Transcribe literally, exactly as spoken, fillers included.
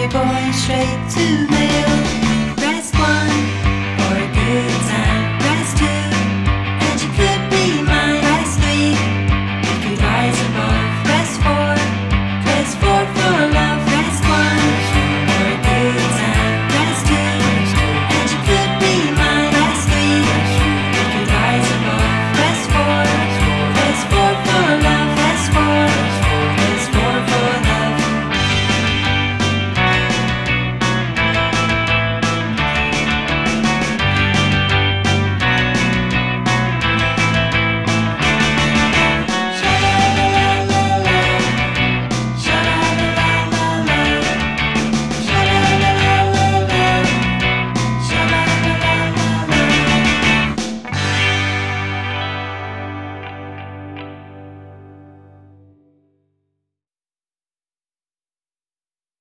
you're going straight to mail.